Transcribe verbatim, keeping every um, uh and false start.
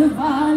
survive.